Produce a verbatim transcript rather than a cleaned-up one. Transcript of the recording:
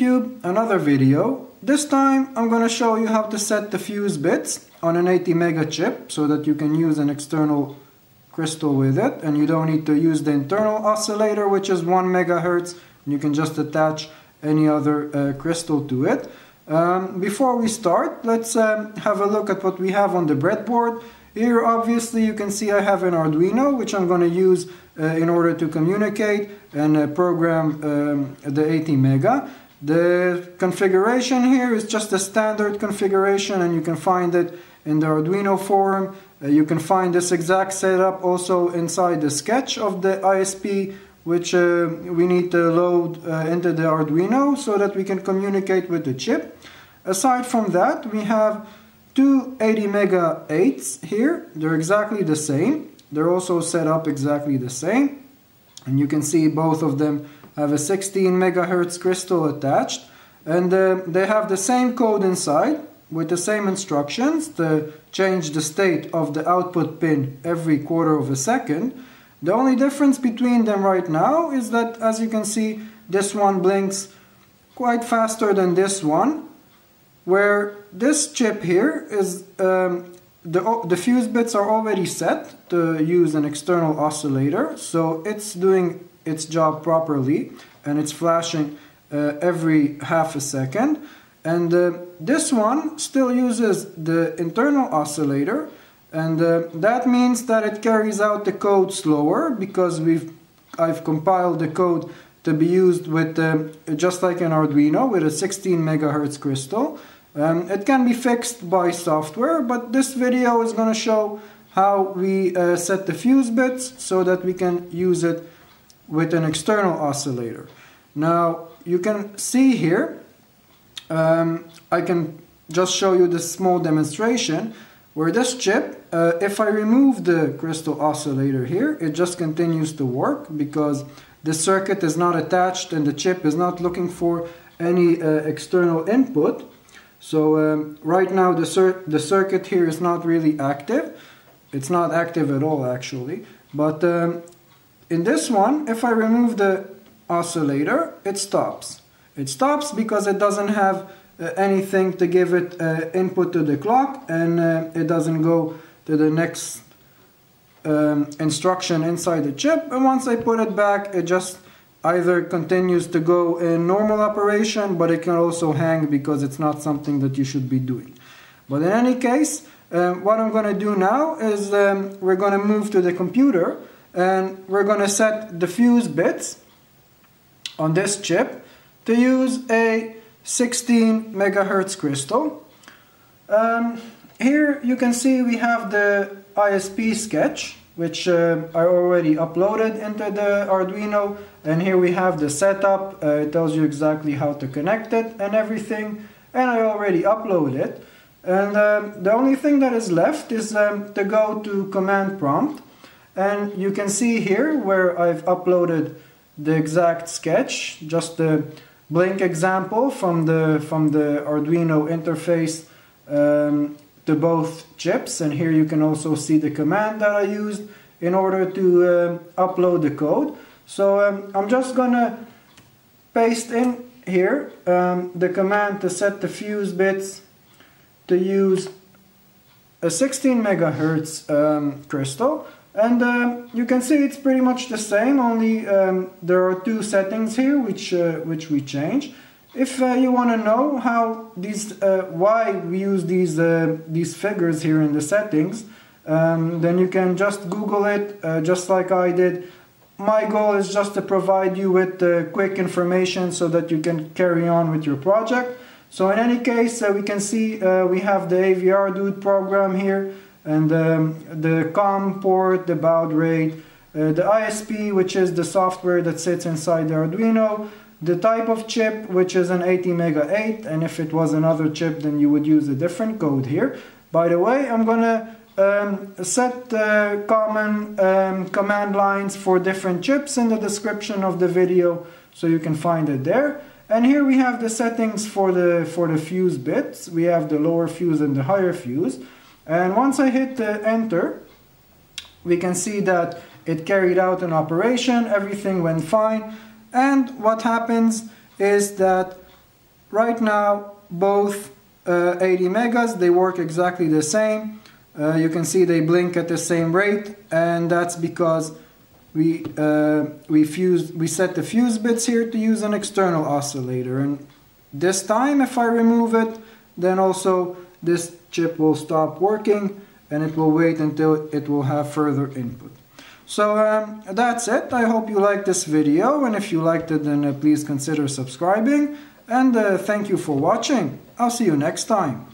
YouTube another video. This time I'm gonna show you how to set the fuse bits on an ATmega chip so that you can use an external crystal with it and you don't need to use the internal oscillator, which is one megahertz, and you can just attach any other uh, crystal to it. Um, before we start, let's um, have a look at what we have on the breadboard. Here obviously you can see I have an Arduino, which I'm going to use uh, in order to communicate and uh, program um, the ATmega. The configuration here is just a standard configuration, and you can find it in the Arduino forum. Uh, you can find this exact setup also inside the sketch of the I S P, which uh, we need to load uh, into the Arduino so that we can communicate with the chip. Aside from that, we have two ATmega eights here. They're exactly the same. They're also set up exactly the same. And you can see both of them have a sixteen megahertz crystal attached. And uh, they have the same code inside with the same instructions to change the state of the output pin every quarter of a second. The only difference between them right now is that, as you can see, this one blinks quite faster than this one, where this chip here is um, the, the fuse bits are already set to use an external oscillator, so it's doing its job properly and it's flashing uh, every half a second. And uh, this one still uses the internal oscillator, and uh, that means that it carries out the code slower, because we've I've compiled the code to be used with um, just like an Arduino with a sixteen megahertz crystal. Um, it can be fixed by software, but this video is going to show how we uh, set the fuse bits so that we can use it with an external oscillator. Now you can see here, um, I can just show you this small demonstration where this chip, uh, if I remove the crystal oscillator here, it just continues to work because the circuit is not attached and the chip is not looking for any uh, external input. So um, right now the, cir the circuit here is not really active. It's not active at all actually. But um, in this one, if I remove the oscillator, it stops. It stops because it doesn't have uh, anything to give it uh, input to the clock, and uh, it doesn't go to the next um, instruction inside the chip. And once I put it back, it just either continues to go in normal operation, but it can also hang because it's not something that you should be doing. But in any case, um, what I'm going to do now is um, we're going to move to the computer and we're going to set the fuse bits on this chip to use a sixteen megahertz crystal. Um, here you can see we have the I S P sketch, which uh, I already uploaded into the Arduino, and here we have the setup. Uh, it tells you exactly how to connect it and everything, and I already uploaded it. And um, the only thing that is left is um, to go to command prompt, and you can see here where I've uploaded the exact sketch, just the blink example from the from the Arduino interface um, to both chips. And here you can also see the command that I used in order to uh, upload the code. So um, I'm just gonna paste in here um, the command to set the fuse bits to use a sixteen megahertz um, crystal, and um, you can see it's pretty much the same, only um, there are two settings here which uh, which we change. If uh, you want to know how these, uh, why we use these uh, these figures here in the settings, um, then you can just Google it, uh, just like I did. My goal is just to provide you with uh, quick information so that you can carry on with your project. So in any case, uh, we can see uh, we have the AVRDUDE program here, and um, the COM port, the baud rate, uh, the I S P, which is the software that sits inside the Arduino, the type of chip, which is an ATmega eight, and if it was another chip then you would use a different code here. By the way, I'm gonna um, set the common um, command lines for different chips in the description of the video, so you can find it there. And here we have the settings for the, for the fuse bits. We have the lower fuse and the higher fuse. And once I hit the enter, we can see that it carried out an operation, everything went fine. And what happens is that Right now both uh, ATmegas, they work exactly the same. Uh, you can see they blink at the same rate, and that's because we uh, we fused we set the fuse bits here to use an external oscillator. And this time, if I remove it, then also this chip will stop working, and it will wait until it will have further input. So um, that's it. I hope you liked this video, and if you liked it, then uh, please consider subscribing. And uh, thank you for watching. I'll see you next time.